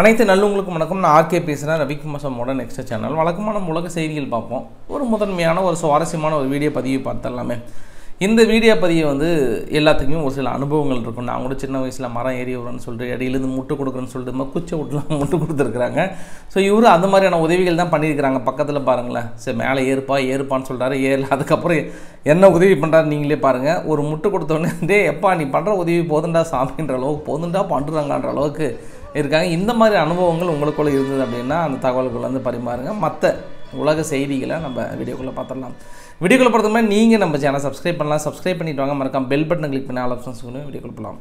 அனைத்து நல்லவங்களுக்கும் வணக்கம். நான் ஆர்கே பேசுகிறேன். ரவிக்குமாசமோட நெக்ஸ்ட் சேனல் வழக்கமான உலக செய்திகள் பார்ப்போம். ஒரு முதன்மையான ஒரு சுவாரஸ்யமான ஒரு வீடியோ பதிவு பார்த்துடலாமே. இந்த வீடியோ பதிவு வந்து எல்லாத்துக்குமே ஒரு சில அனுபவங்கள் இருக்கும். நான் கூட சின்ன வயசில் மரம் ஏறி விடுறேன்னு சொல்லிட்டு இடையிலேருந்து முட்டு கொடுக்குறேன்னு சொல்லிட்டு குச்சை விட்டுலாம் முட்டு கொடுத்துருக்குறாங்க. ஸோ இவரும் அந்த மாதிரியான உதவிகள் தான் பண்ணியிருக்கிறாங்க. பக்கத்தில் பாருங்களேன், சரி மேலே ஏறுப்பான்னு சொல்கிறாரு, ஏறல. அதுக்கப்புறம் என்ன உதவி பண்ணுறாரு நீங்களே பாருங்கள். ஒரு முட்டு கொடுத்தோன்னே எப்பா நீ பண்ணுற உதவி போதுண்டா சாமின்ற அளவுக்கு, போதுண்டா பண்ணுறாங்கன்ற அளவுக்கு இருக்காங்க. இந்த மாதிரி அனுபவங்கள் உங்களுக்குள்ளே இருந்தது அப்படின்னா அந்த தகவல்கள் வந்து பரிமாறுங்க. மற்ற உலக செய்திகளை நம்ம வீடியோக்குள்ளே பார்த்துடலாம். வீடியோக்குள்ளே பார்த்த மாதிரி நீங்கள் நம்ம சேனல் சப்ஸ்கிரைப் பண்ணலாம். சப்ஸ்கிரைப் பண்ணிவிட்டு வாங்க, மறக்காம பெல் பட்டனை கிளிக் பண்ணி ஆல் ஆப்ஷன்ஸ் கொடுங்க. வீடியோக்குள்ளே போகலாம்.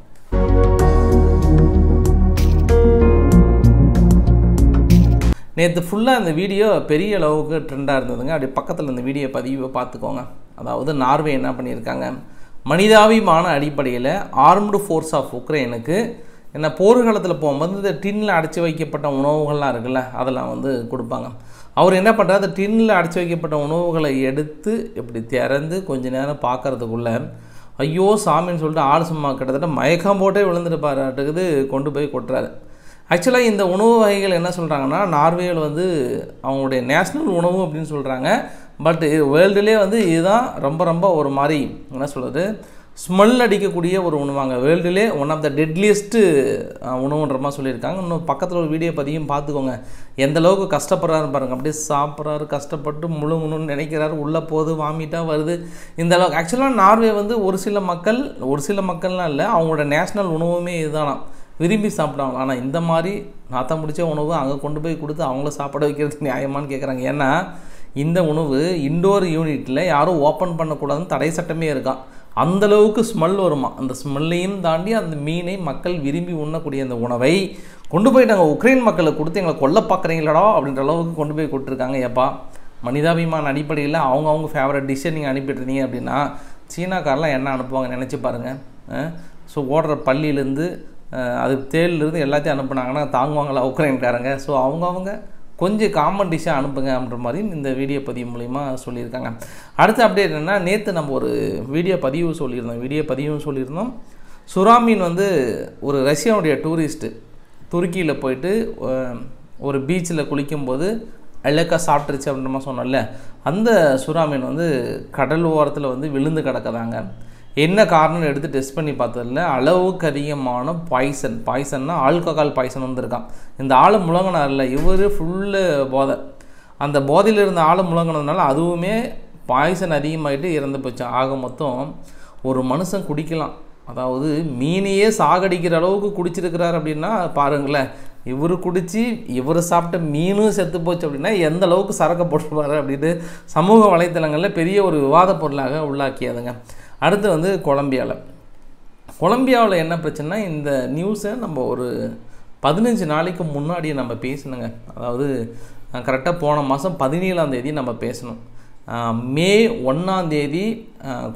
நேற்று ஃபுல்லாக இந்த வீடியோ பெரிய அளவுக்கு ட்ரெண்டாக இருந்ததுங்க. அப்படியே பக்கத்தில் இந்த வீடியோ பதிவை பார்த்துக்கோங்க. அதாவது நார்வே என்ன பண்ணியிருக்காங்க, மனிதாபிமான அடிப்படையில் ஆர்ம்டு ஃபோர்ஸ் ஆஃப் உக்ரைனுக்கு என்ன போர்க்காலத்தில் போகும்போது இந்த டின்னில் அடைச்சி வைக்கப்பட்ட உணவுகள்லாம் இருக்குல்ல, அதெல்லாம் வந்து கொடுப்பாங்க. அவர் என்ன பண்ணுறாரு, அந்த டின்னில் அடைச்சி வைக்கப்பட்ட உணவுகளை எடுத்து இப்படி திறந்து கொஞ்ச நேரம் பார்க்குறதுக்குள்ளே ஐயோ சாமின்னு சொல்லிட்டு ஆள் சும்மா கிட்டத்தட்ட மயக்கம் போட்டே விழுந்துட்டு கொண்டு போய் கொட்டுறாரு. ஆக்சுவலாக இந்த உணவு வகைகள் என்ன சொல்கிறாங்கன்னா, நார்வேயில் வந்து அவங்களுடைய நேஷ்னல் உணவு அப்படின்னு சொல்கிறாங்க. பட் வேர்ல்டுலேயே வந்து இதுதான் ரொம்ப ரொம்ப ஒரு மாதிரி என்ன சொல்கிறது, ஸ்மெல் அடிக்கக்கூடிய ஒரு உணவாங்க. வேர்ல்டுலே ஒன் ஆஃப் த டெட்லியஸ்ட்டு உணவுன்ற மாதிரி சொல்லியிருக்காங்க. இன்னும் பக்கத்தில் ஒரு வீடியோ பதியும் பார்த்துக்கோங்க. எந்த அளவுக்கு கஷ்டப்படுறாருன்னு பாருங்கள். அப்படியே சாப்பிட்றாரு, கஷ்டப்பட்டு முழுங்கணும்னு நினைக்கிறாரு, உள்ளே போது வாமிட்டாக வருது. இந்த அளவுக்கு ஆக்சுவலாக நார்வே வந்து ஒரு சில மக்கள்லாம் இல்லை, அவங்களோட நேஷ்னல் உணவுமே இதுதானா, விரும்பி சாப்பிடுவாங்க. ஆனால் இந்த மாதிரி நாத்தம் பிடிச்ச உணவு அங்கே கொண்டு போய் கொடுத்து அவங்கள சாப்பிட வைக்கிறது நியாயமானு கேட்குறாங்க. ஏன்னா இந்த உணவு இண்டோர் யூனிட்டில் யாரும் ஓப்பன் பண்ணக்கூடாதுன்னு தடை சட்டமே இருக்கான். அந்தளவுக்கு ஸ்மெல் வருமா, அந்த ஸ்மெல்லையும் தாண்டி அந்த மீனை மக்கள் விரும்பி உண்ணக்கூடிய அந்த உணவை கொண்டு போய் நாங்கள் உக்ரைன் மக்களை கொடுத்து எங்களை கொல்ல பார்க்குறீங்களடா அப்படின்ற அளவுக்கு கொண்டு போய் கொடுத்துருக்காங்க. ஏப்பா மனிதாபிமான அடிப்படையில் அவங்கவுங்க ஃபேவரட் டிஷ்ஷை நீங்கள் அனுப்பிட்டுருந்தீங்க அப்படின்னா சீனாக்காரெலாம் என்ன அனுப்புவாங்க நினச்சி பாருங்கள். ஸோ ஓடுற பள்ளியிலேருந்து அது தேலிலேருந்து எல்லாத்தையும் அனுப்புனாங்கன்னா தாங்குவாங்களா உக்ரைன்காரங்க? ஸோ அவங்கவுங்க கொஞ்சம் காமன் டிஷ்ஷாக அனுப்புங்க அப்படின்ற மாதிரி இந்த வீடியோ பதிவு மூலிமா சொல்லியிருக்காங்க. அடுத்த அப்டேட் என்னென்னா, நேற்று நம்ம ஒரு வீடியோ பதிவும் சொல்லியிருந்தோம். சுறாமீன் வந்து ஒரு ரஷ்யாவுடைய டூரிஸ்ட்டு துருக்கியில் போயிட்டு ஒரு பீச்சில் குளிக்கும்போது அழகாக சாப்பிட்டுருச்சு அப்படின்ற மாதிரி சொன்னோம்ல, அந்த சுறாமீன் வந்து கடல் ஓரத்தில் வந்து விழுந்து கிடக்குதாங்க. என்ன காரணம்னு எடுத்து டெஸ்ட் பண்ணி பார்த்ததில்ல, அளவுக்கு அதிகமான பாய்சன்னா ஆல்கஹால் பாய்சன் வந்திருக்கான். இந்த ஆள் முழங்கினார்ல இவர், ஃபுல்லு போதை. அந்த போதையில் இருந்த ஆள் முழங்கினதுனால அதுவுமே பாய்சன் அதிகமாகிட்டு இறந்து போச்சு. ஆக மொத்தம் ஒரு மனுஷன் குடிக்கலாம், அதாவது மீனையே சாகடிக்கிற அளவுக்கு குடிச்சிருக்கிறார் அப்படின்னா பாருங்களேன். இவர் குடித்து இவர் சாப்பிட்ட மீனும் செத்து போச்சு அப்படின்னா எந்த அளவுக்கு சரக்கு போட்டுருவார் அப்படின்னு சமூக வலைத்தளங்களில் பெரிய ஒரு விவாத பொருளாக உள்ளாக்கியதுங்க. அடுத்து வந்து கொலம்பியாவில் என்ன பிரச்சனைனா, இந்த நியூஸை நம்ம ஒரு 15 நாளைக்கு முன்னாடியே நம்ம பேசணுங்க. அதாவது கரெக்டாக போன மாதம் 17ஆம் தேதி நம்ம பேசணும். மே 1ஆம் தேதி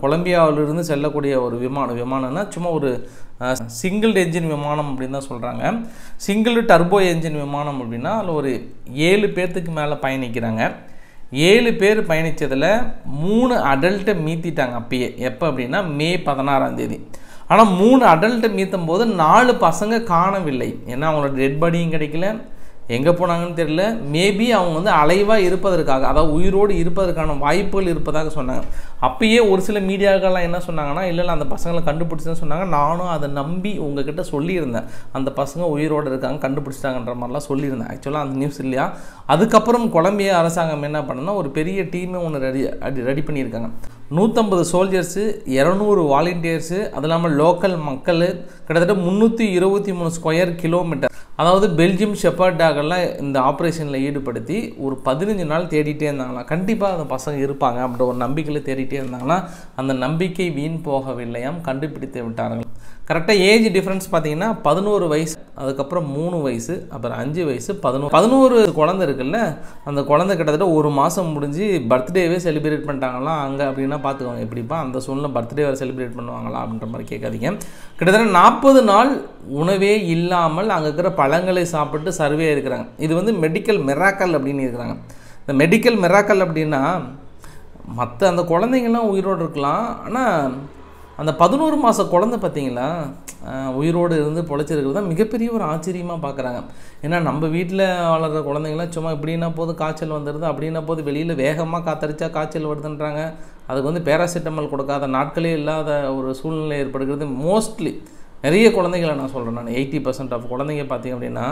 கொலம்பியாவிலிருந்து செல்லக்கூடிய ஒரு விமானம்னா சும்மா ஒரு சிங்கிள் என்ஜின் விமானம் அப்படின்னு தான் சொல்கிறாங்க. சிங்கிள் டர்போ என்ஜின் விமானம் அப்படின்னா அதில் ஒரு 7 பேர்த்துக்கு மேலே பயணிக்கிறாங்க. 7 பேர் பயணித்ததில் 3 அடல்ட்டை மீத்திட்டாங்க அப்பயே. எப்போ அப்படின்னா மே 16ஆம் தேதி. ஆனால் 3 அடல்ட்டை மீத்தும் போது 4 பசங்க காணவில்லை. ஏன்னா அவங்களோட டெட் பாடியும் கிடைக்கல, எங்கே போனாங்கன்னு தெரியல. மேபி அவங்க வந்து அலைவாக இருப்பதற்காக, அதாவது உயிரோடு இருப்பதற்கான வாய்ப்புகள் இருப்பதாக சொன்னாங்க. அப்பயே ஒரு சில மீடியாக்கள்லாம் என்ன சொன்னாங்கன்னா, இல்லை அந்த பசங்களை கண்டுபிடிச்சதுன்னு சொன்னாங்க. நானும் அதை நம்பி உங்ககிட்ட சொல்லியிருந்தேன், அந்த பசங்க உயிரோடு இருக்காங்க கண்டுபிடிச்சிட்டாங்கன்ற மாதிரிலாம் சொல்லியிருந்தேன். ஆக்சுவலாக அந்த நியூஸ் இல்லையா. அதுக்கப்புறம் கொலம்பியா அரசாங்கம் என்ன பண்ணுன்னா, ஒரு பெரிய டீமே ஒன்று ரெடி பண்ணியிருக்காங்க. 150 சோல்ஜர்ஸு, 200 வாலண்டியர்ஸு, அது இல்லாமல் லோக்கல் மக்கள், கிட்டத்தட்ட 323 ஸ்கொயர் கிலோமீட்டர், அதாவது பெல்ஜியம் ஷெப்பர்டாகெல்லாம் இந்த ஆப்ரேஷனில் ஈடுபடுத்தி ஒரு 15 நாள் தேடிகிட்டே இருந்தாங்கன்னா கண்டிப்பாக அந்த பசங்க இருப்பாங்க அப்படின்ற ஒரு நம்பிக்கையில் தேடிகிட்டே இருந்தாங்கன்னா அந்த நம்பிக்கை வீண் போகவில்லையாம், கண்டுபிடித்து விட்டார்கள். கரெக்டாக ஏஜ் டிஃப்ரென்ஸ் பார்த்தீங்கன்னா 11 வயசு, அதுக்கப்புறம் 3 வயசு, அப்புறம் 5 வயசு, 11 குழந்தை இருக்குல்ல, அந்த குழந்தை கிட்டத்தட்ட 1 மாதம் முடிஞ்சு பர்த்டேவே செலிப்ரேட் பண்ணிட்டாங்களாம் அங்கே அப்படின்னா பார்த்துக்கோங்க. எப்படிப்பா அந்த சூழ்நிலை பர்த்டே வேறு செலிப்ரேட் பண்ணுவாங்களா அப்படின்ற மாதிரி கேட்காதீங்க. கிட்டத்தட்ட 40 நாள் உணவே இல்லாமல் அங்கே இருக்கிற பழங்களை சாப்பிட்டு சர்வே இருக்கிறாங்க. இது வந்து மெடிக்கல் மிராக்கல் அப்படின்னு இருக்கிறாங்க. இந்த மெடிக்கல் மிராக்கல் அப்படின்னா மற்ற அந்த குழந்தைங்கள்லாம் உயிரோடு இருக்கலாம், ஆனால் அந்த 11 மாத குழந்தை பார்த்தீங்களா உயிரோடு இருந்து பொழைச்சிருக்கிறது தான் மிகப்பெரிய ஒரு ஆச்சரியமாக பார்க்குறாங்க. ஏன்னா நம்ம வீட்டில் வளர்கிற குழந்தைங்களாம் சும்மா இப்படின்னா போது காய்ச்சல் வந்துடுது, அப்படின்னா போது வெளியில் வேகமாக காத்தடிச்சா காய்ச்சல் வருதுன்றாங்க. அதுக்கு வந்து பேராசிட்டமால் கொடுக்காத நாட்களே இல்லாத ஒரு சூழ்நிலை ஏற்படுகிறது. மோஸ்ட்லி நிறைய குழந்தைகளை நான் சொல்கிறேன், நான் 80% ஆஃப் குழந்தைங்க பார்த்திங்க அப்படின்னா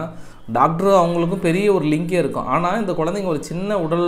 டாக்டர் அவங்களுக்கும் பெரிய ஒரு லிங்கே இருக்கும். ஆனால் இந்த குழந்தைங்க ஒரு சின்ன உடல்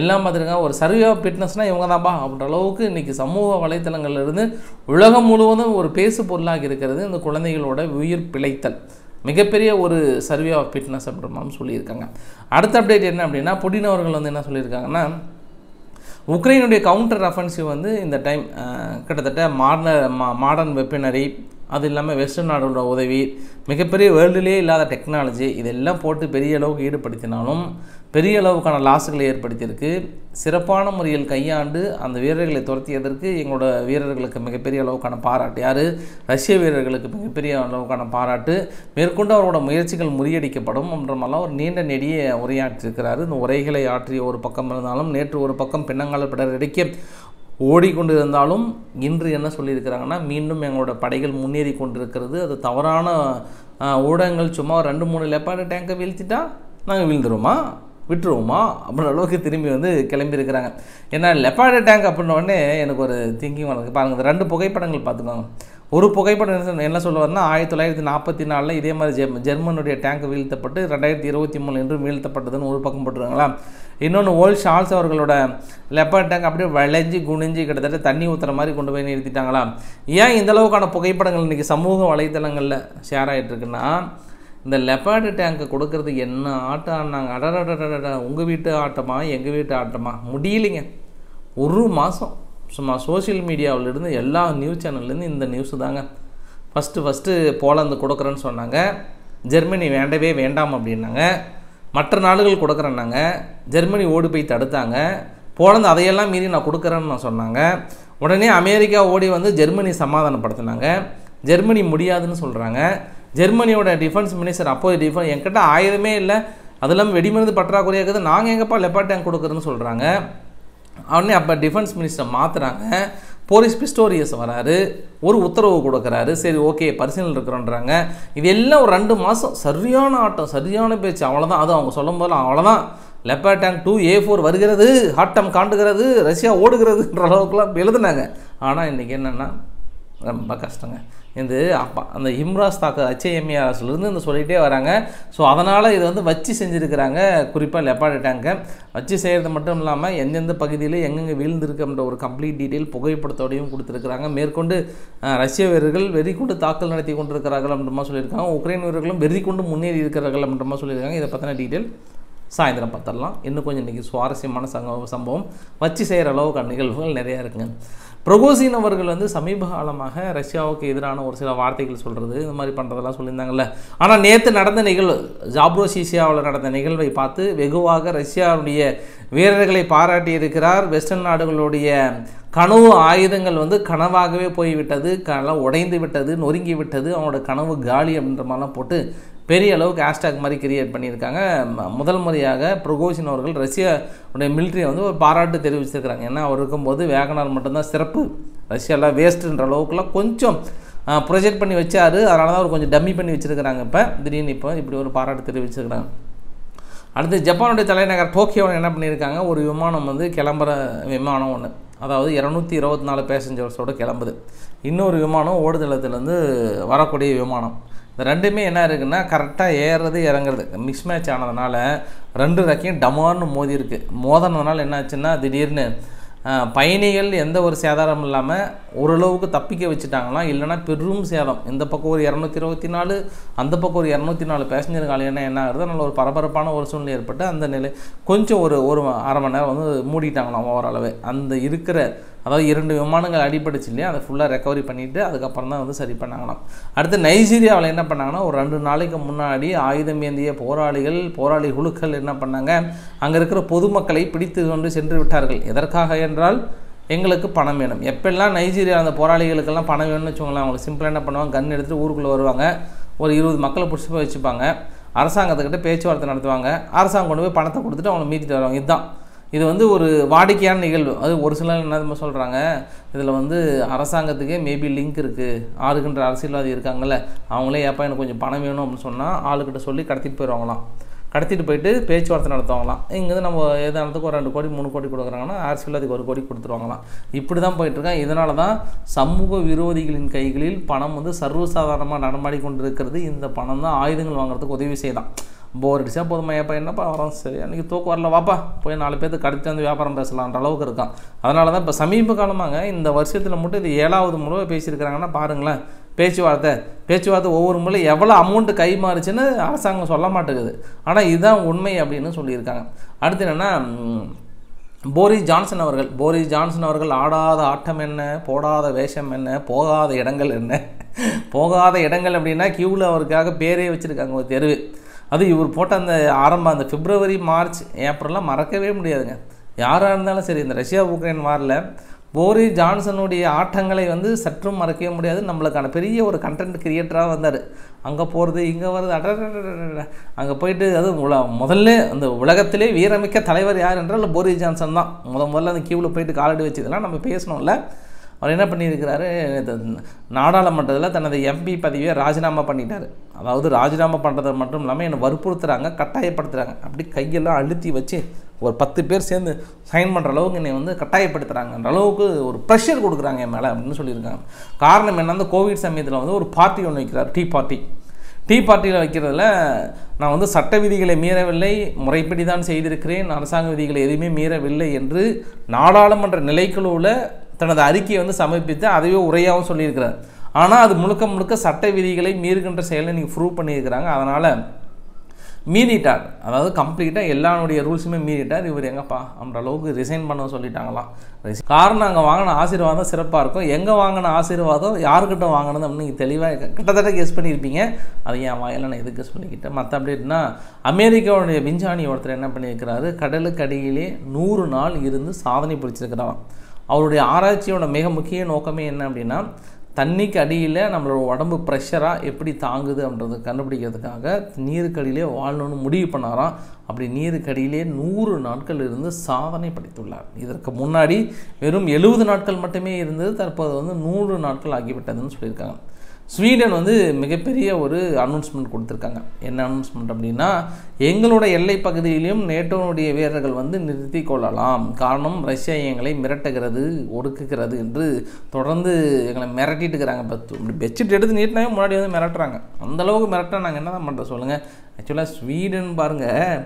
எல்லாம் பார்த்துருக்காங்க. ஒரு சர்வே ஆஃப் ஃபிட்னஸ்னால் இவங்க தான்பா அப்படின்ற அளவுக்கு இன்றைக்கி சமூக வலைத்தளங்கள்லேருந்து உலகம் முழுவதும் ஒரு பேசு பொருளாக இருக்கிறது இந்த குழந்தைகளோட உயிர் பிழைத்தல். மிகப்பெரிய ஒரு சர்வே ஆஃப் ஃபிட்னஸ் அப்படின்றாங்க சொல்லியிருக்காங்க. அடுத்த அப்டேட் என்ன அப்படின்னா, புடின் அவர்கள் வந்து என்ன சொல்லியிருக்காங்கன்னா, உக்ரைனுடைய கவுண்டர் அஃபென்சிவ் வந்து இந்த டைம் கிட்டத்தட்ட மாடர்ன் வெப்பனரி, அது இல்லாமல் வெஸ்டர்ன் நாடோட உதவி, மிகப்பெரிய வேர்ல்டுலேயே இல்லாத டெக்னாலஜி, இதெல்லாம் போட்டு பெரிய அளவுக்கு ஈடுபடுத்தினாலும் பெரிய அளவுக்கான லாஸுகளை ஏற்படுத்தியிருக்கு. சிறப்பான முறையில் கையாண்டு அந்த வீரர்களை துரத்தியதற்கு எங்களோட வீரர்களுக்கு மிகப்பெரிய அளவுக்கான பாராட்டு. யார் ரஷ்ய வீரர்களுக்கு மிகப்பெரிய அளவுக்கான பாராட்டு. மேற்கொண்டு அவரோட முயற்சிகள் முறியடிக்கப்படும் என்றமெல்லாம் ஒரு நீண்ட நெடிய உரையாற்றியிருக்கிறாரு. இந்த உரைகளை ஆற்றிய ஒரு பக்கம் இருந்தாலும் நேற்று ஒரு பக்கம் பின்னங்கால் படர் இடைக்க ஓடிக்கொண்டு இருந்தாலும் இன்று என்ன சொல்லியிருக்கிறாங்கன்னா, மீண்டும் எங்களோட படைகள் முன்னேறி கொண்டிருக்கிறது. அது தவறான ஊடகங்கள் சும்மா 2-3 லெப்பாடு டேங்கை வீழ்த்திட்டா நாங்கள் வீழ்ந்துருவோமா விட்டுருவோமா அப்படின்ற அளவுக்கு திரும்பி வந்து கிளம்பியிருக்கிறாங்க. ஏன்னா லெப்பாடு டேங்க் அப்படின்ன உடனே எனக்கு ஒரு திங்கிங் வளர்க்கு பாருங்கள். இந்த 2 புகைப்படங்கள் பார்த்துக்கோங்க. ஒரு புகைப்படம் என்ன சொல்லுவார்னா, 1944 இதே மாதிரி ஜெர்மனுடைய டேங்க் வீழ்த்தப்பட்டு 2023 என்றும் வீழ்த்தப்பட்டதுன்னு ஒரு பக்கம் போட்டுருக்காங்களா. இன்னொன்று ஓல்ட் ஷால்ஸ் அவர்களோட லெப்பர்ட் டேங்க் அப்படியே வளைஞ்சி குனிஞ்சி கிட்டத்தட்ட தண்ணி ஊற்றுற மாதிரி கொண்டு போய் நிறுத்திட்டாங்களா. ஏன் இந்தளவுக்கான புகைப்படங்கள் இன்றைக்கி சமூக வலைத்தளங்களில் ஷேர் ஆகிட்டுருக்குன்னா, இந்த லெப்பர்டு டேங்கை கொடுக்கறது என்ன ஆட்டம் ஆனாங்க. அடடடட உங்கள் வீட்டு ஆட்டமா எங்கள் வீட்டு ஆட்டமா முடியலைங்க. 1 மாதம் சும்மா சோஷியல் மீடியாவிலேருந்து எல்லா நியூஸ் சேனல்லேருந்து இந்த நியூஸு தாங்க. ஃபஸ்ட்டு போலந்து கொடுக்குறேன்னு சொன்னாங்க, ஜெர்மனி வேண்டவே வேண்டாம் அப்படின்னாங்க, மற்ற நாடுகள் கொடுக்குறேன்னாங்க, ஜெர்மனி ஓடி போய் தடுத்தாங்க, போலந்து அதையெல்லாம் மீறி நான் கொடுக்குறேன்னு நான் சொன்னாங்க. உடனே அமெரிக்கா ஓடி வந்து ஜெர்மனி சமாதானப்படுத்தினாங்க, ஜெர்மனி முடியாதுன்னு சொல்கிறாங்க. ஜெர்மனியோட டிஃபென்ஸ் மினிஸ்டர் அப்போ என்கிட்ட ஆயுதமே இல்லை, அது இல்லாமல் வெடிமருந்து பற்றாக்குறையாக இருக்குது, நாங்கள் எங்கப்பா லெப்பர்ட் டேங்க் கொடுக்குறேன்னு சொல்கிறாங்க. உடனே அப்போ டிஃபென்ஸ் மினிஸ்டர் மாற்றுறாங்க, போரிஸ் பிஸ்டோரியஸ் வராரு, ஒரு உத்தரவு கொடுக்குறாரு. சரி ஓகே பரிசீலனை இருக்கிறோன்றாங்க. இது எல்லாம் ஒரு 2 மாதம் சரியான ஆட்டம் சரியான பேச்சு அவ்வளோதான். அது அவங்க சொல்லும் போதெல்லாம் அவ்வளோதான், லெப்பர்ட் டேங்க் 2A4 வருகிறது, ஆட்டம் காண்டுகிறது, ரஷ்யா ஓடுகிறதுன்ற அளவுக்குலாம் எழுதுனாங்க. ஆனால் இன்றைக்கி என்னென்னா ரொம்ப கஷ்டங்க. இது அப்பா அந்த இம்ராஸ் தாக்க HIMARSலேருந்து இந்த சொல்லிகிட்டே வராங்க. ஸோ அதனால் இது வந்து வச்சு செஞ்சுருக்கிறாங்க, குறிப்பாக லெப்பாடு டேங்கை வச்சு செய்கிறது மட்டும் இல்லாமல் எந்தெந்த பகுதியில் எங்கெங்கே வீழ்ந்திருக்குன்ற ஒரு கம்ப்ளீட் டீட்டெயில் புகைப்படத்தோடையும் கொடுத்துருக்குறாங்க. மேற்கொண்டு ரஷ்ய வீரர்கள் வெறி கொண்டு தாக்கல் நடத்தி கொண்டிருக்கிறார்கள் அப்படின்றமா சொல்லியிருக்காங்க. உக்ரைன் வீரர்களும் வெறி கொண்டு முன்னேறி இருக்கிறார்கள் அப்படின்றமா சொல்லியிருக்காங்க. இதை பற்றின டீட்டெயில் சாயந்தரம் பார்த்துடலாம். இன்னும் கொஞ்சம் இன்றைக்கி சுவாரஸ்யமான சம்பவம் வச்சு செய்கிற அளவுக்கான நிகழ்வுகள் நிறையா இருக்குங்க. ப்ரொகோசின் அவர்கள் வந்து சமீப காலமாக ரஷ்யாவுக்கு எதிரான ஒரு சில வார்த்தைகள் சொல்கிறது இந்த மாதிரி பண்ணுறதெல்லாம் சொல்லியிருந்தாங்கல்ல. ஆனால் நேற்று நடந்த நிகழ்வு ஜாப்ரோசியாவில் நடந்த நிகழ்வை பார்த்து வெகுவாக ரஷ்யாவுடைய வீரர்களை பாராட்டி இருக்கிறார். வெஸ்டர்ன் நாடுகளுடைய கனவு ஆயுதங்கள் வந்து கனவாகவே போய்விட்டது, உடைந்து விட்டது, நொறுங்கி விட்டது, அவனோட கனவு காலி அப்படின்ற மாதிரிலாம் போட்டு பெரிய அளவுக்கு ஹேஷ்டாக் மாதிரி கிரியேட் பண்ணியிருக்காங்க. முதல் முறையாக ப்ரொகோசின் அவர்கள் ரஷ்யாவுடைய மிலிட்ரியை வந்து ஒரு பாராட்டு தெரிவிச்சிருக்கிறாங்க. ஏன்னா அவர் இருக்கும்போது வேகனார் மட்டும்தான் சிறப்பு, ரஷ்யாவில் வேஸ்ட்டுன்ற அளவுக்குலாம் கொஞ்சம் ப்ரொஜெக்ட் பண்ணி வச்சார். அதனால தான் அவர் கொஞ்சம் டம்மி பண்ணி வச்சுருக்கிறாங்க. இப்போ திடீர்னு இப்போ இப்படி ஒரு பாராட்டு தெரிவிச்சிருக்கிறாங்க. அடுத்து ஜப்பானுடைய தலைநகர் டோக்கியோவில் என்ன பண்ணியிருக்காங்க, ஒரு விமானம் வந்து கிளம்புற விமானம் ஒன்று, அதாவது 224 பேசஞ்சர்ஸோடு கிளம்புது. இன்னொரு விமானம் ஓடுதளத்துலேருந்து வரக்கூடிய விமானம். இந்த ரெண்டுமே என்ன இருக்குன்னா கரெக்டாக ஏறுறது இறங்குறது மிஸ் மேட்ச் ஆனதுனால 2 ரெக்கையும் டமார்னு மோதி இருக்குது. மோதினதுனால என்ன ஆச்சுன்னா திடீர்னு பயணிகள் எந்த ஒரு சேதாரம் இல்லாமல் ஓரளவுக்கு தப்பிக்க வச்சுட்டாங்கன்னா, இல்லைனா பெரும் சேதம். இந்த பக்கம் ஒரு 224, அந்த பக்கம் ஒரு 204 பேசஞ்சர் காலையினா என்ன ஆகுது, அதனால் ஒரு பரபரப்பான ஒரு சூழ்நிலை ஏற்பட்டு அந்த நிலை கொஞ்சம் ஒரு 1/2 மணி நேரம் வந்து மூடிட்டாங்களாம் ஓரளவு. அந்த இருக்கிற அதாவது இரண்டு விமானங்கள் அடிபடுச்சு இல்லையா, அதை ஃபுல்லாக ரெக்கவரி பண்ணிவிட்டு அதுக்கப்புறம் தான் வந்து சரி பண்ணாங்களாம். அடுத்து நைஜீரியாவில் என்ன பண்ணாங்கன்னா, ஒரு 2 நாளைக்கு முன்னாடி ஆயுதம் ஏந்திய போராளி குழுக்கள் என்ன பண்ணாங்க, அங்கே இருக்கிற பொதுமக்களை பிடித்து கொண்டு சென்று விட்டார்கள். எதற்காக என்றால் எங்களுக்கு பணம் வேணும். எப்பெல்லாம் நைஜீரியா அந்த போராளிகளுக்கெல்லாம் பணம் வேணும்னு வச்சுக்கோங்களேன், அவங்களுக்கு சிம்பிளாக என்ன பண்ணுவாங்க, கன் எடுத்துகிட்டு ஊருக்குள்ளே வருவாங்க, ஒரு 20 மக்களை பிடிச்சி போய் வச்சுப்பாங்க, அரசாங்கத்துக்கிட்ட பேச்சுவார்த்தை நடத்துவாங்க, அரசாங்கம் கொண்டு போய் பணத்தை கொடுத்துட்டு அவங்களை மீட்டிட்டு வருவாங்க. இதுதான் இது வந்து ஒரு வாடிக்கையான நிகழ்வு. அது ஒரு சிலர் என்ன சொல்கிறாங்க, இதில் வந்து அரசாங்கத்துக்கே மேபி லிங்க் இருக்குது, ஆளுகின்ற அரசியல்வாதி இருக்காங்கள்ல அவங்களே ஏப்பா எனக்கு கொஞ்சம் பணம் வேணும் அப்படின்னு சொன்னால் ஆளுக்கிட்ட சொல்லி கடத்திட்டு போயிடுவாங்களாம். கடத்திட்டு போயிட்டு பேச்சுவார்த்தை நடத்துவாங்களாம். இங்கேருந்து நம்ம எதானத்துக்கு ஒரு 2 கோடி 3 கோடி கொடுக்குறாங்கன்னா அரசியல்வாதிக்கு 1 கோடி கொடுத்துருவாங்களாம். இப்படி தான் போயிட்டுருக்காங்க. இதனால தான் சமூக விரோதிகளின் கைகளில் பணம் வந்து சர்வசாதாரணமாக நடமாடி கொண்டு இருக்கிறது. இந்த பணம் தான் ஆயுதங்கள் வாங்குறதுக்கு உதவி செய்யலாம். போர் அடிச்சா போதுமா, ஏப்பா என்னப்பா வரோம், சரி அன்றைக்கி தூக்கு வரல வாப்பா போய் 4 பேர்த்துக்கு கடைச்சி வந்து வியாபாரம் பேசலான்ற அளவுக்கு இருக்கான். அதனால தான் இப்போ சமீப காலமாக இந்த வருஷத்தில் மட்டும் இது 7வது முறை பேசியிருக்கிறாங்கன்னா பாருங்களேன். பேச்சுவார்த்தை ஒவ்வொரு முறையும் எவ்வளோ அமௌண்ட்டு கை மாறிச்சுன்னு அரசாங்கம் சொல்ல மாட்டேங்குது, ஆனால் இதுதான் உண்மை அப்படின்னு சொல்லியிருக்காங்க. அடுத்து என்னென்னா, போரிஸ் ஜான்சன் அவர்கள் ஆடாத ஆட்டம் என்ன, போடாத வேஷம் என்ன, போகாத இடங்கள் அப்படின்னா கியூவில் அவருக்காக பேரே வச்சுருக்காங்க ஒரு தெருவு. அது இவர் போட்ட அந்த அந்த பிப்ரவரி மார்ச் ஏப்ரல்லாம் மறக்கவே முடியாதுங்க. யாராக இருந்தாலும் சரி, இந்த ரஷ்யா உக்ரைன் வாரில் போரிஸ் ஜான்சனுடைய ஆட்டங்களை வந்து சற்றும் மறக்கவே முடியாது. நம்மளுக்கான பெரிய ஒரு கண்டென்ட் கிரியேட்டராக வந்தார். அங்கே போகிறது இங்கே வருது, அட அங்கே போயிட்டு, அது முதல்ல அந்த உலகத்திலே வீரமிக்க தலைவர் யார் என்றால் போரிஸ் ஜான்சன் தான். முதல்ல அந்த கியூவில் போயிட்டு காலடி வச்சதெல்லாம் நம்ம பேசணும்ல. அவர் என்ன பண்ணியிருக்கிறாரு, நாடாளுமன்றத்தில் தனது எம்பி பதவியை ராஜினாமா பண்ணிட்டார். அதாவது ராஜினாமா பண்ணுறது மட்டும் இல்லாமல் என்னை வற்புறுத்துறாங்க, கட்டாயப்படுத்துகிறாங்க, அப்படி கையெல்லாம் அழுத்தி வச்சு ஒரு 10 பேர் சேர்ந்து சைன் பண்ணுற அளவுக்கு என்னை வந்து கட்டாயப்படுத்துகிறாங்கன்ற அளவுக்கு ஒரு ப்ரெஷர் கொடுக்குறாங்க என் மேலே அப்படின்னு சொல்லியிருக்காங்க. காரணம் என்ன, அந்த கோவிட் சமயத்தில் வந்து ஒரு பார்ட்டி ஒன்று வைக்கிறார், டீ பார்ட்டியில் வைக்கிறதுல நான் வந்து சட்ட விதிகளை மீறவில்லை, முறைப்படி தான் செய்திருக்கிறேன், அரசாங்க விதிகளை எதுவுமே மீறவில்லை என்று நாடாளுமன்ற நிலைக்குழுவில் தனது அறிக்கையை வந்து சமர்ப்பித்து அதையே உரையாகவும் சொல்லியிருக்கிறார். ஆனால் அது முழுக்க சட்ட விதிகளை மீறுகின்ற செயலை நீங்கள் ப்ரூவ் பண்ணியிருக்கிறாங்க. அதனால் மீறிட்டார், அதாவது கம்ப்ளீட்டாக எல்லாருடைய ரூல்ஸுமே மீறிட்டார். இவர் எங்கப்பா அந்த அளவுக்கு ரிசைன் பண்ண சொல்லிட்டாங்களாம். காரணம், அங்கே வாங்கின ஆசீர்வாதம் சிறப்பாக இருக்கும், எங்கே வாங்கின ஆசீர்வாதம் யாருக்கிட்ட வாங்கினது அப்படின்னு நீங்கள் தெளிவாக கிட்டத்தட்ட கெஸ் பண்ணியிருப்பீங்க. அது என் வாயில் நான் எதுக்கு சொல்லிக்கிட்டேன். மற்ற அப்படின்னா, அமெரிக்காவுடைய விஞ்ஞானி ஒருத்தர் என்ன பண்ணியிருக்கிறாரு, கடலுக்கு அடியிலே 100 நாள் இருந்து சாதனை பிடிச்சிருக்கிறாராம். அவருடைய ஆராய்ச்சியோட மிக முக்கிய நோக்கமே என்ன அப்படின்னா, தண்ணிக்கு அடியில் நம்மளோட உடம்பு ப்ரெஷராக எப்படி தாங்குது அப்படின்றத கண்டுபிடிக்கிறதுக்காக நீருக்கடியிலே வாழணும்னு முடிவு பண்ணாராம். அப்படி நீருக்கடியிலே 100 நாட்கள் இருந்து சாதனை படைத்துள்ளார். இதற்கு முன்னாடி வெறும் 70 நாட்கள் மட்டுமே இருந்தது, தற்போது வந்து 100 நாட்கள் ஆகிவிட்டதுன்னு சொல்லியிருக்காங்க. ஸ்வீடன் வந்து மிகப்பெரிய ஒரு அனௌன்ஸ்மெண்ட் கொடுத்துருக்காங்க. என்ன அனௌன்ஸ்மெண்ட் அப்படின்னா, எங்களோட எல்லை பகுதியிலும் நேட்டோனுடைய வீரர்கள் வந்து நிறுத்தி கொள்ளலாம், காரணம் ரஷ்யா எங்களை மிரட்டுகிறது, ஒடுக்குகிறது என்று தொடர்ந்து எங்களை மிரட்டிட்டு இருக்கிறாங்க. இப்படி பெட்ஷீட் எடுத்து நீட்டினாவே முன்னாடி வந்து மிரட்டுறாங்க. அந்தளவுக்கு மிரட்டினா நாங்கள் என்ன தான் பண்ணுறோம் சொல்லுங்கள். ஆக்சுவலாக ஸ்வீடன் பாருங்கள்,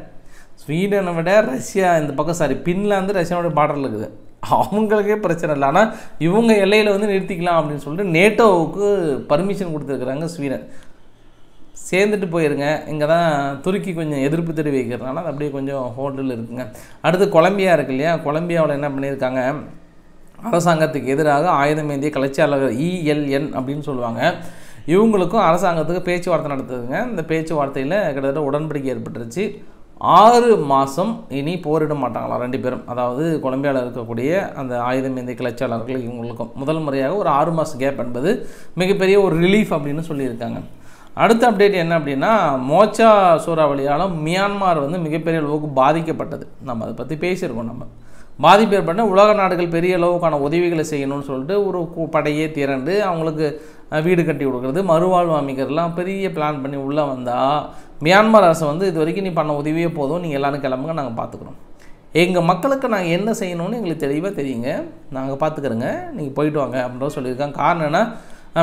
ஸ்வீடனை விட ரஷ்யா இந்த பக்கம், சாரி பின்லாந்து ரஷ்யாவோட பார்டரில் இருக்குது, அவங்களுக்கே பிரச்சனை இல்லை, ஆனால் இவங்க எல்லையில் வந்து நிறுத்திக்கலாம் அப்படின்னு சொல்லிட்டு நேட்டோவுக்கு பர்மிஷன் கொடுத்துருக்குறாங்க ஸ்வீடன். சேர்ந்துட்டு போயிருங்க, இங்கே தான் துருக்கி கொஞ்சம் எதிர்ப்பு தெரிவிக்கிறதுனால அது அப்படியே கொஞ்சம் ஹோட்டலில் இருக்குங்க. அடுத்து கொலம்பியா இருக்கு இல்லையா, கொலம்பியாவில் என்ன பண்ணியிருக்காங்க, அரசாங்கத்துக்கு எதிராக ஆயுதமேந்திய கிளர்ச்சியாளர்கள் ELN அப்படின்னு சொல்லுவாங்க, இவங்களுக்கும் அரசாங்கத்துக்கு பேச்சுவார்த்தை நடத்துதுங்க. இந்த பேச்சுவார்த்தையில் கிட்டத்தட்ட உடன்படிக்கை ஏற்பட்டுருச்சு. 6 மாதம் இனி போரிட மாட்டாங்களாம் 2 பேரும். அதாவது கொலம்பியாவில் இருக்கக்கூடிய அந்த ஆயுதம் ஏந்திய கிளர்ச்சியாளர்கள் இவங்களுக்கும் முதல் முறையாக ஒரு 6 மாதம் கேப் என்பது மிகப்பெரிய ஒரு ரிலீஃப் அப்படின்னு சொல்லியிருக்காங்க. அடுத்த அப்டேட் என்ன அப்படின்னா, மோச்சா சூறாவளியால் மியான்மார் வந்து மிகப்பெரிய அளவுக்கு பாதிக்கப்பட்டது. நம்ம அதை பற்றி பேசியிருக்கோம். நம்ம பாதிப்பு ஏற்பட்ட உலக நாடுகள் பெரிய அளவுக்கான உதவிகளை செய்யணும்னு சொல்லிட்டு ஒரு படையே திரண்டு அவங்களுக்கு வீடு கட்டி கொடுக்குறது, மறுவாழ்வு அமைக்கிறதுலாம் பெரிய பிளான் பண்ணி உள்ளே வந்தால் மியான்மர் அரசு வந்து இது வரைக்கும் நீ பண்ண உதவியே போதும், நீங்கள் எல்லோரும் கிளம்புங்க, நாங்கள் பார்த்துக்குறோம், எங்கள் மக்களுக்கு நாங்கள் என்ன செய்யணும்னு எங்களுக்கு தெளிவாக தெரியுங்க, நாங்கள் பார்த்துக்கிறோங்க, நீங்கள் போயிட்டு வாங்க அப்படின்ற சொல்லியிருக்காங்க. காரணம் என்ன,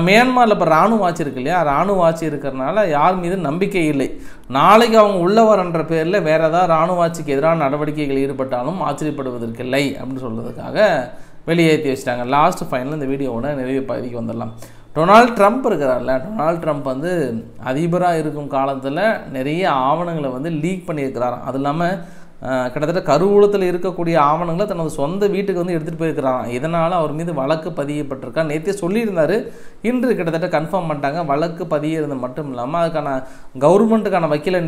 மியான்மரில் இப்போ ராணுவ ஆட்சி இருக்கு இல்லையா, ராணுவ ஆட்சி இருக்கிறதுனால யார் மீது நம்பிக்கை இல்லை. நாளைக்கு அவங்க உள்ள வரன்ற பேரில் வேறு ஏதாவது ராணுவ ஆட்சிக்கு எதிரான நடவடிக்கைகள் ஈடுபட்டாலும் ஆச்சரியப்படுவதற்கில்லை அப்படின்னு சொல்கிறதுக்காக வெளியேற்றி வச்சுட்டாங்க. லாஸ்ட் ஃபைனல் இந்த வீடியோவோட நிறைவு பகுதிக்கு வந்துடலாம். டொனால்ட் ட்ரம்ப் இருக்கிறார்ல, டொனால்ட் ட்ரம்ப் வந்து அதிபராக இருக்கும் காலத்தில் நிறைய ஆவணங்களை வந்து லீக் பண்ணியிருக்கிறாராம். அது இல்லாமல் கிட்டத்தட்ட கருவூலத்தில் இருக்கக்கூடிய ஆவணங்களை தனது சொந்த வீட்டுக்கு வந்து எடுத்துகிட்டு போயிருக்கிறான். இதனால் அவர் மீது வழக்கு பதியப்பட்டிருக்கா. நேற்றே சொல்லியிருந்தார், இன்று கிட்டத்தட்ட கன்ஃபார்ம் பண்ணிட்டாங்க. வழக்கு பதியிறது மட்டும் இல்லாமல் அதுக்கான கவர்மெண்ட்டுக்கான வக்கீலை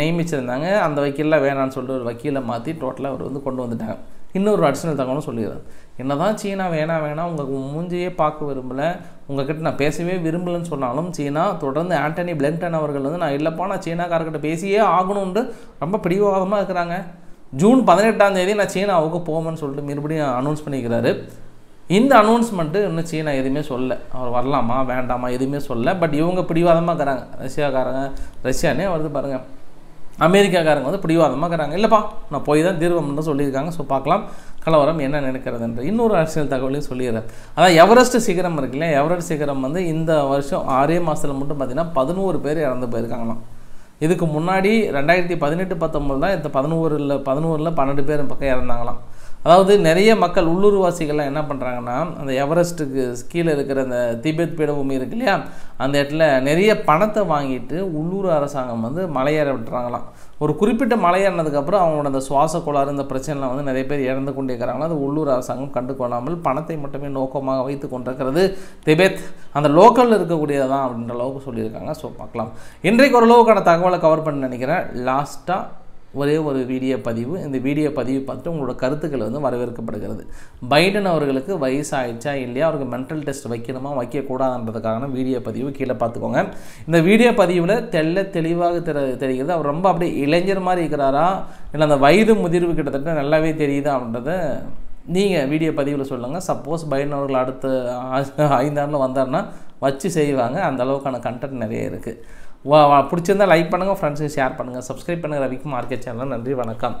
நியமிச்சிருந்தாங்க. அந்த வக்கீலில் வேணான்னு சொல்லிட்டு ஒரு வக்கீலை மாற்றி டோட்டலாக அவர் வந்து கொண்டு வந்துட்டாங்க. இன்னொரு அடிஷனல் தகவலும் சொல்லிடுறாரு, என்ன தான் சீனா வேணாம் உங்களுக்கு மூஞ்சியே பார்க்க விரும்பலை, உங்கள்கிட்ட நான் பேசவே விரும்பலைன்னு சொன்னாலும் சீனா தொடர்ந்து ஆண்டனி பிளிங்கன் அவர்கள் வந்து நான் இல்லைப்பா நான் சீனாக்காரர்கிட்ட பேசியே ஆகணும்னு ரொம்ப பிடிவாதமாக இருக்கிறாங்க. ஜூன் 18ஆம் தேதி நான் சீனாவுக்கு போவேன்னு சொல்லிட்டு மறுபடியும் அனௌன்ஸ் பண்ணிக்கிறாரு. இந்த அனௌன்ஸ்மெண்ட்டு இன்னும் சீனா எதுவுமே சொல்லலை. அவர் வரலாமா வேண்டாமா எதுவுமே சொல்லலை. பட் இவங்க பிடிவாதமாக இருக்கிறாங்க. ரஷ்யானே வருது பாருங்கள், அமெரிக்காக்காரங்க வந்து பிடிவாதமாக இருக்கிறாங்க. இல்லைப்பா நான் போய் தான் தீர்வம்னு சொல்லியிருக்காங்க. ஸோ பார்க்கலாம் கலவரம் என்ன நினைக்கிறதுன்ற இன்னொரு அரசியல் தகவலையும் சொல்லிடுறாரு. அதான் எவரெஸ்ட் சிகரம் இருக்கு இல்லையா, எவரெஸ்ட் சிகரம் வந்து இந்த வருஷம் 6 மாதத்தில் மட்டும் பார்த்திங்கன்னா 11 பேர் இறந்து போயிருக்காங்களாம். இதுக்கு முன்னாடி 2018-19 தான் இந்த 11 பேர் பக்கம் இறந்தாங்களாம். அதாவது நிறைய மக்கள் உள்ளூர்வாசிகள்லாம் என்ன பண்ணுறாங்கன்னா அந்த எவரெஸ்ட்டுக்கு கீழே இருக்கிற அந்த திபெத் பீடபூமி இருக்கு இல்லையா, அந்த இடத்துல நிறைய பணத்தை வாங்கிட்டு உள்ளூர் அரசாங்கம் வந்து மலையேற விட்டுறாங்களாம். ஒரு குறிப்பிட்ட மலையேறினதுக்கப்புறம் அவங்களோட அந்த சுவாச கோளாறு இந்த பிரச்சனைலாம் வந்து நிறைய பேர் இறந்து கொண்டே இருக்கிறாங்களா. அது உள்ளூர் அரசாங்கம் கண்டு கொள்ளாமல் பணத்தை மட்டுமே நோக்கமாக வைத்து கொண்டிருக்கிறது திபெத், அந்த லோக்கலில் இருக்கக்கூடியதான் அப்படின்ற அளவுக்கு சொல்லியிருக்காங்க. ஸோ பார்க்கலாம் இன்றைக்கு ஒரு அளவுக்கான தகவலை கவர் பண்ண நினைக்கிறேன். லாஸ்ட்டாக ஒரே ஒரு வீடியோ பதிவு, இந்த வீடியோ பதிவு பார்த்துட்டு உங்களோட கருத்துக்கள் வந்து வரவேற்கப்படுகிறது. பைடன் அவர்களுக்கு வயசாகிடுச்சா இல்லையா, அவருக்கு மென்டல் டெஸ்ட் வைக்கணுமா வைக்கக்கூடாதுன்றதுக்கான வீடியோ பதிவு கீழே பார்த்துக்கோங்க. இந்த வீடியோ பதிவில் தெளிவாக தெரிகிறது அவர் ரொம்ப அப்படியே இளைஞர் மாதிரி இருக்கிறாரா இல்லை அந்த வயது முதிர்வு கிட்டத்தட்ட நல்லாவே தெரியுது அப்படின்றத நீங்கள் வீடியோ பதிவில் சொல்லுங்கள். சப்போஸ் பைடன் அவர்கள் அடுத்த 5 ஆண்டில் வந்தார்னா வச்சு செய்வாங்க. அந்த அளவுக்கான கண்டென்ட் நிறைய இருக்குது. பிடிச்சிருந்தால் லைக் பண்ணுங்கள், ஃப்ரெண்ட்ஸுக்கு ஷேர் பண்ணுங்கள், சப்ஸ்கிரைப் பண்ணுங்கள். ரவிக்கு மார்க்கெட் சேனல். நன்றி, வணக்கம்.